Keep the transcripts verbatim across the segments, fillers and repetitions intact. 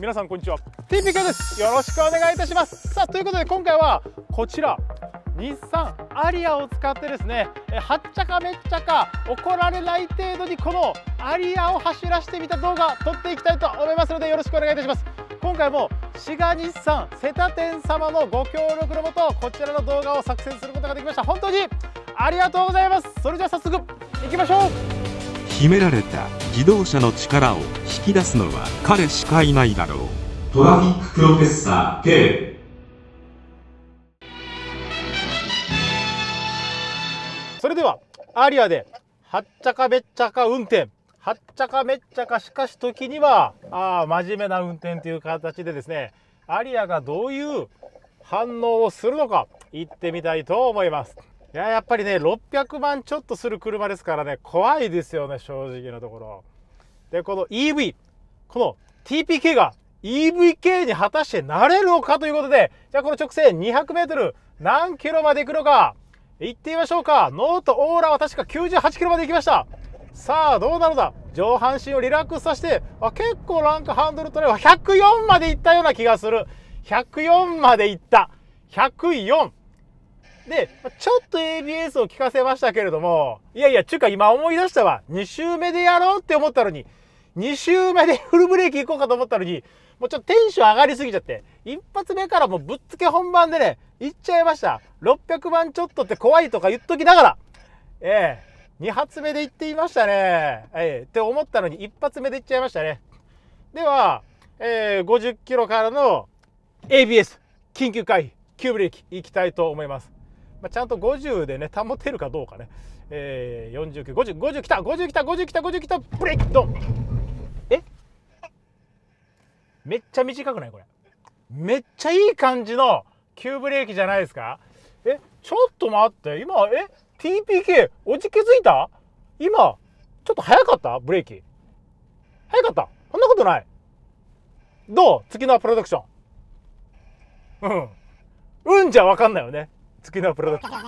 皆さんこんにちは、 ティーピーケー です。よろしくお願いいたします。さあということで今回はこちら日産アリアを使ってですね、はっちゃかめっちゃか怒られない程度にこのアリアを走らせてみた動画撮っていきたいと思いますのでよろしくお願いいたします。今回も滋賀日産瀬田店様のご協力のもとこちらの動画を作成することができました。本当にありがとうございます。それじゃあ早速いきましょう。秘められた自動車の力を引き出すのは彼しかいないだろう。トラフィックプロフェッサー K。それではアリアではっちゃかめっちゃか運転、はっちゃかめっちゃかしかし時にはあ真面目な運転という形でですね、アリアがどういう反応をするのか行ってみたいと思います。いややっぱりねろっぴゃくまんちょっとする車ですからね怖いですよね正直なところ。でこの イーブイ この ティーピーケー が イーブイケー に果たしてなれるのかということで、じゃあこの直線 にひゃくメートル 何キロまで行くのか。行ってみましょうか。ノートオーラは確かきゅうじゅうはちキロまで行きました。さあどうなのだ。上半身をリラックスさせて、あ結構なんかハンドル取ればひゃくよんまで行ったような気がする。ひゃくよんまで行った。ひゃくよんでちょっと エービーエス を効かせましたけれども、いやいやちゅうか今思い出したわ。に周目でやろうって思ったのにに周目でフルブレーキ行こうかと思ったのにもうちょっとテンション上がりすぎちゃって一発目からもうぶっつけ本番でね行っちゃいました。ろっぴゃくまんちょっとって怖いとか言っときながら、ええー、に発目で行っていましたね、えー、って思ったのにいち発目で行っちゃいましたね。では、えー、ごじゅっキロからの エービーエス 緊急回避急ブレーキ行きたいと思います。まあ、ちゃんとごじゅうでね保てるかどうかね、えー、よんじゅうきゅうごじゅう ごじゅうきたごじゅうきたごじゅうきたごじゅうきたブレーキドン。えめっちゃ短くないこれ。めっちゃいい感じの急ブレーキじゃないですか。えちょっと待って今え ティーピーケー おじけづいた。今ちょっと早かったブレーキ。早かったそんなことない。どう月のプロダクション。うんうんじゃ分かんないよね月のプロダクショ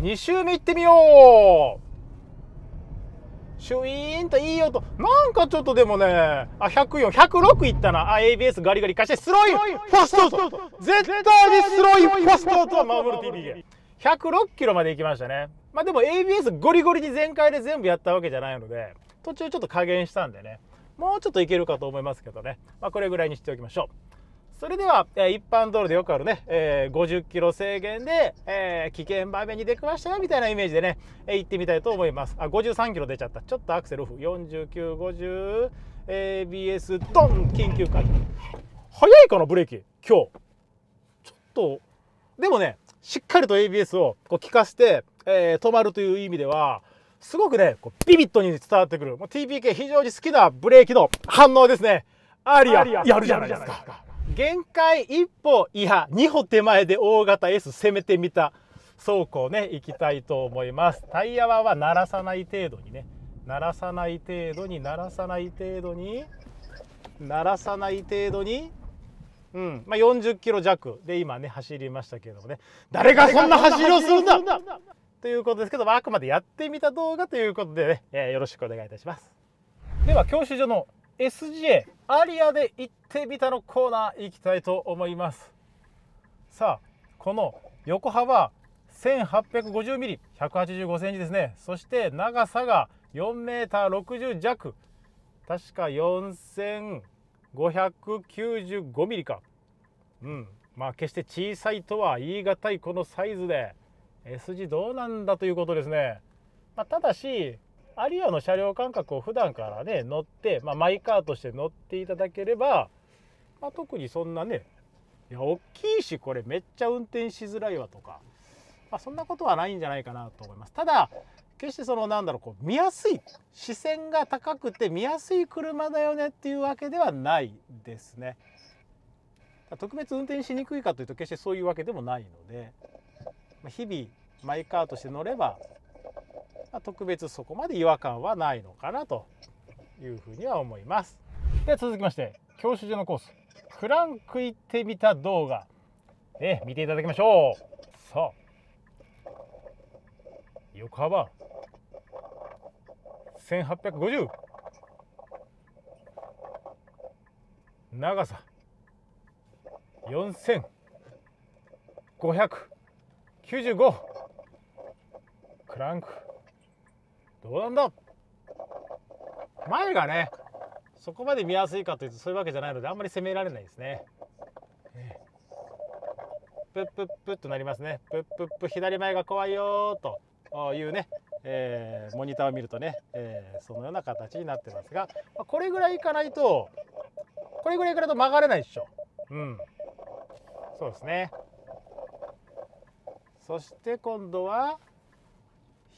ン。に周目行ってみよう。シュイーンといい音。なんかちょっとでもね、あ、ひゃくよん、ひゃくろくいったな。あ、エービーエス ガリガリ貸して、スローインファストアウト絶対にスローインファストアウトは守る ティーピーケー。ひゃくろくキロまで行きましたね。まあでも エービーエス ゴリゴリに全開で全部やったわけじゃないので、途中ちょっと加減したんでね、もうちょっといけるかと思いますけどね。まあこれぐらいにしておきましょう。それでは、えー、一般道路でよくあるね、えー、ごじゅっキロ制限で、えー、危険場面に出くわしたよみたいなイメージでね、えー、行ってみたいと思います。あ、ごじゅうさんキロ出ちゃった。ちょっとアクセルオフ。よんじゅうきゅう、ごじゅう、エービーエス、ドン緊急回避。早いかな、ブレーキ。今日。ちょっと、でもね、しっかりと エービーエス をこう効かせて、えー、止まるという意味では、すごくね、こうビビッドに伝わってくる。ティーピーケー 非常に好きなブレーキの反応ですね。アリア、やるじゃないですか。限界一歩いやに歩手前で大型 S 攻めてみた走行ね行きたいと思います。タイヤは鳴らさない程度にね鳴らさない程度に鳴らさない程度に鳴らさない程度に、うんまあ、よんじゅっキロ弱で今ね走りましたけどもね誰がそんな走りをするんだということですけど、まあ、あくまでやってみた動画ということでね、えー、よろしくお願いいたします。では教習所のエスジェー アリアで行ってみたのコーナー行きたいと思います。さあこの横幅 せんはっぴゃくごじゅうミリ ひゃくはちじゅうごセンチですね。そして長さが よんメーターろくじゅう 弱確か よんせんごひゃくきゅうじゅうごミリ か、うん、まあ決して小さいとは言い難いこのサイズで エスジー どうなんだということですね。まあ、ただしアリアの車両間隔を普段からね乗って、まあ、マイカーとして乗っていただければ、まあ、特にそんなねいや大きいしこれめっちゃ運転しづらいわとか、まあ、そんなことはないんじゃないかなと思います。ただ決してそのなんだろうこう見やすい視線が高くて見やすい車だよねっていうわけではないですね。特別運転しにくいかというと決してそういうわけでもないので、まあ、日々マイカーとして乗れば特別そこまで違和感はないのかなというふうには思います。では続きまして教習所のコースクランク行ってみた動画、ね、見ていただきましょう。さあ横幅せんはっぴゃくごじゅう、長さよんせんごひゃくきゅうじゅうご、クランクどうなんだ。前がねそこまで見やすいかというとそういうわけじゃないのであんまり攻められないですね。プップップッとなりますね。プップップ、左前が怖いよーというね、えー、モニターを見るとね、えー、そのような形になってますが、まあ、これぐらいいかないとこれぐらいいかないと曲がれないでしょ。うん、そうですね。そして今度は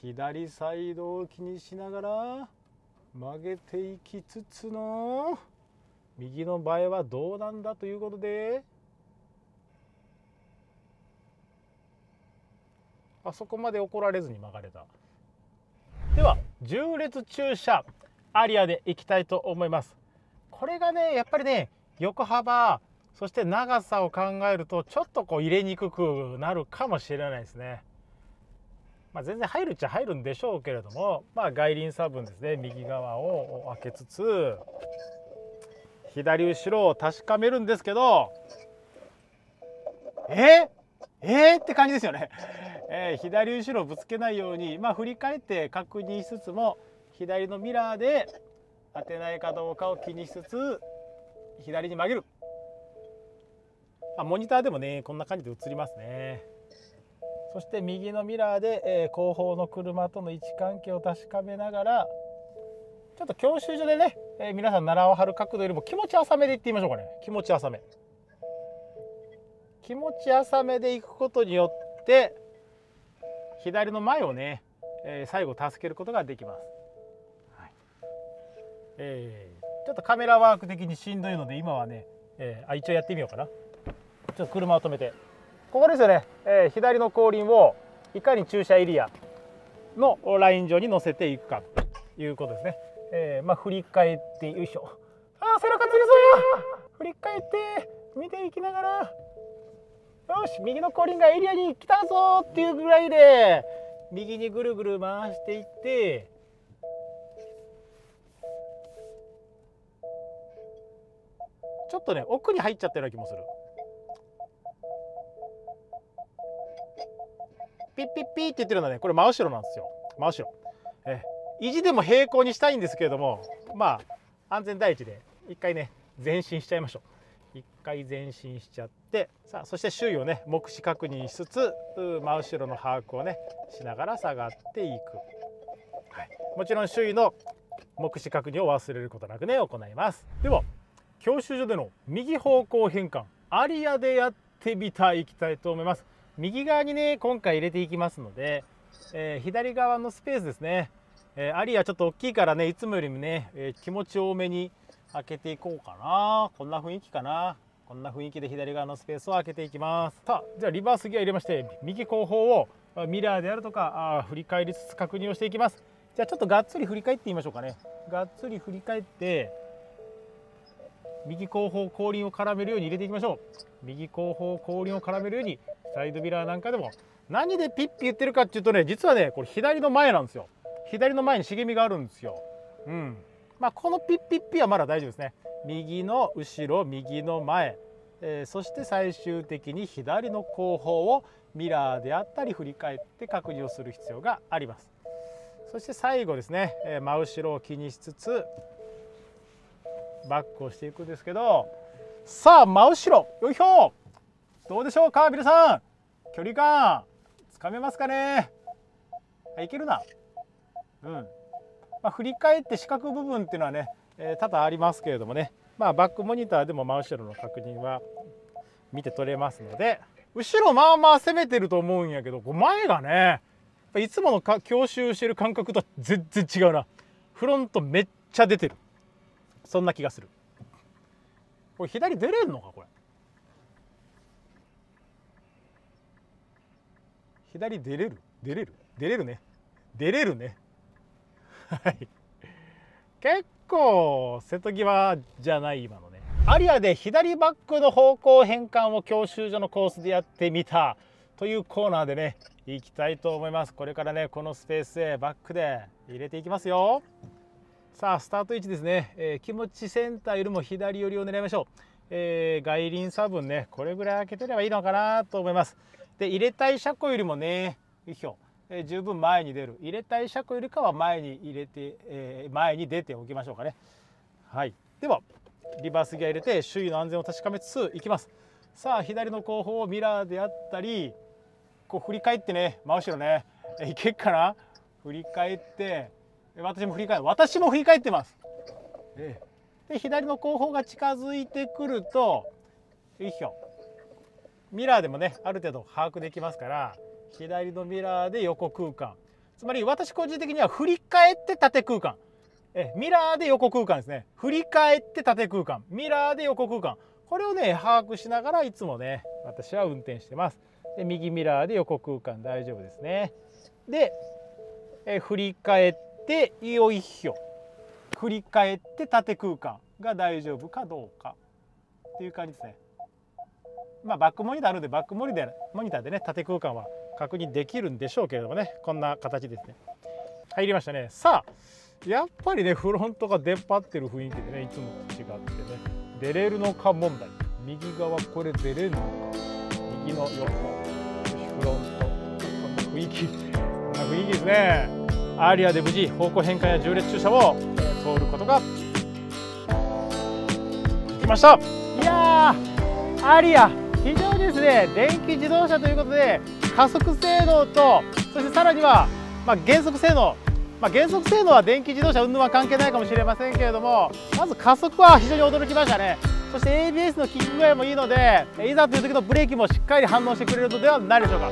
左サイドを気にしながら曲げていきつつの右の場合はどうなんだということで、あそこまで怒られずに曲がれた。では縦列駐車アリアでいきたいと思います。これがねやっぱりね横幅そして長さを考えるとちょっとこう入れにくくなるかもしれないですね。まあ、全然入るっちゃ入るんでしょうけれども、まあ、外輪差分ですね、右側を開けつつ左後ろを確かめるんですけど、ええー、って感じですよね。えー、左後ろをぶつけないように、まあ、振り返って確認しつつも左のミラーで当てないかどうかを気にしつつ左に曲げる。あ、モニターでもねこんな感じで映りますね。そして右のミラーで、えー、後方の車との位置関係を確かめながら、ちょっと教習所でね、えー、皆さん習わはる角度よりも気持ち浅めでいってみましょうかね。気持ち浅め気持ち浅めでいくことによって左の前をね、えー、最後助けることができます。はい、えー、ちょっとカメラワーク的にしんどいので今はね、えー、あ一応やってみようかな。ちょっと車を止めて、ここですよね、えー、左の後輪をいかに駐車エリアのライン上に乗せていくかということですね。えー、まあ振り返ってよいしょ、あー背中つりそう、振り返って見ていきながら、よし右の後輪がエリアに来たぞっていうぐらいで右にぐるぐる回していって、ちょっとね奥に入っちゃったような気もする。ピッピッピーって言ってるのはねこれ真後ろなんですよ。真後ろえ意地でも平行にしたいんですけれども、まあ安全第一で一回ね前進しちゃいましょう。一回前進しちゃって、さあそして周囲をね目視確認しつつ真後ろの把握をねしながら下がっていく。はい、もちろん周囲の目視確認を忘れることなくね行います。では教習所での右方向変換アリアでやってみたいいきたいと思います。右側にね今回入れていきますので、えー、左側のスペースですね、えー、アリアちょっと大きいからねいつもよりもね、えー、気持ち多めに開けていこうかな。こんな雰囲気かな。こんな雰囲気で左側のスペースを開けていきます。さあじゃあリバースギア入れまして右後方をミラーであるとかあ振り返りつつ確認をしていきます。じゃあちょっとがっつり振り返ってみましょうかね。がっつり振り返って右後方後輪を絡めるように入れていきましょう。右後方後輪を絡めるようにサイドミラーなんかでも、何でピッピ言ってるかっていうとね、実はねこれ左の前なんですよ。左の前に茂みがあるんですよ。うん、まあこのピッピッピはまだ大丈夫ですね。右の後ろ、右の前、えー、そして最終的に左の後方をミラーであったり振り返って確認をする必要があります。そして最後ですね、えー、真後ろを気にしつつバックをしていくんですけど、さあ真後ろよいしょ、どうでしょうか皆さん、距離感つかめますかね。あいけるな。うん、まあ、振り返って四角部分っていうのはね、えー、多々ありますけれどもね、まあバックモニターでも真後ろの確認は見て取れますので、後ろまあまあ攻めてると思うんやけど、前がねいつものか教習してる感覚とは全然違うな。フロントめっちゃ出てる、そんな気がする。これ左出れんのかこれ。左出れる出れる出れるね出れるね。はい。結構瀬戸際じゃない今のね。アリアで左バックの方向変換を教習所のコースでやってみたというコーナーでねいきたいと思います。これからねこのスペースへバックで入れていきますよ。さあスタート位置ですね、えー、気持ちセンターよりも左寄りを狙いましょう。えー、外輪差分ねこれぐらい開けてればいいのかなと思います。で入れたい車庫よりもねいひょ、えー、十分前に出る入れたい車庫よりかは前に入れて、えー、前に出ておきましょうかね。はい、ではリバースギア入れて周囲の安全を確かめつついきます。さあ左の後方をミラーであったりこう振り返ってね真後ろね、えー、いけっかな。振り返って私も振り返私も振り返ってます。えーで左の後方が近づいてくるといひょミラーでもねある程度把握できますから左のミラーで横空間、つまり私個人的には振り返って縦空間、えミラーで横空間ですね。振り返って縦空間ミラーで横空間、これをね把握しながらいつもね私は運転してます。で右ミラーで横空間大丈夫ですね。でえ振り返ってよいひょ振り返って縦空間が大丈夫かどうかっていう感じですね。まあバックモニターあるのでバックモニターモニターでね縦空間は確認できるんでしょうけれどもね、こんな形ですね。入りましたね。さあやっぱりねフロントが出っ張ってる雰囲気でねいつもと違ってね出れるのか問題。右側これ出れるのか、右の横フロントこんな雰囲気こんな雰囲気ですね。アーリアで無事方向変換や縦列駐車を通ることが来ました。いやーアリア非常にですね電気自動車ということで加速性能とそしてさらには、まあ、減速性能、まあ、減速性能は電気自動車云々は関係ないかもしれませんけれどもまず加速は非常に驚きましたね。そして エービーエス の効き具合もいいのでいざという時のブレーキもしっかり反応してくれるのではないでしょうか。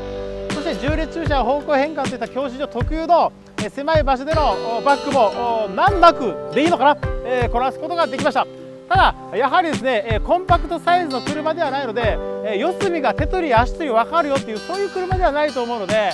そして縦列駐車方向変換といった教習所特有の狭い場所でのバックも難なくでいいのかな、えー、こなすことができました。ただやはりですねコンパクトサイズの車ではないので四隅が手取り足取り分かるよっていうそういう車ではないと思うので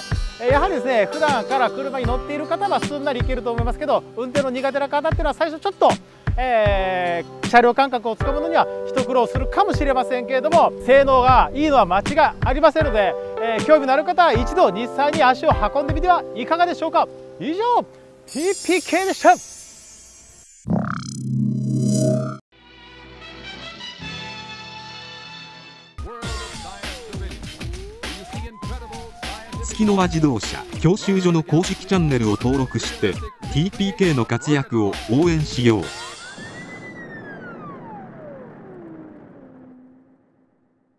やはりですね普段から車に乗っている方はすんなりいけると思いますけど運転の苦手な方っていうのは最初ちょっと、えー、車両感覚をつかむのには一苦労するかもしれませんけれども性能がいいのは間違いありませんので、えー、興味のある方は一度日産に足を運んでみてはいかがでしょうか。以上 ティーピーケー でした。月の輪自動車教習所の公式チャンネルを登録して ティーピーケー の活躍を応援しよう。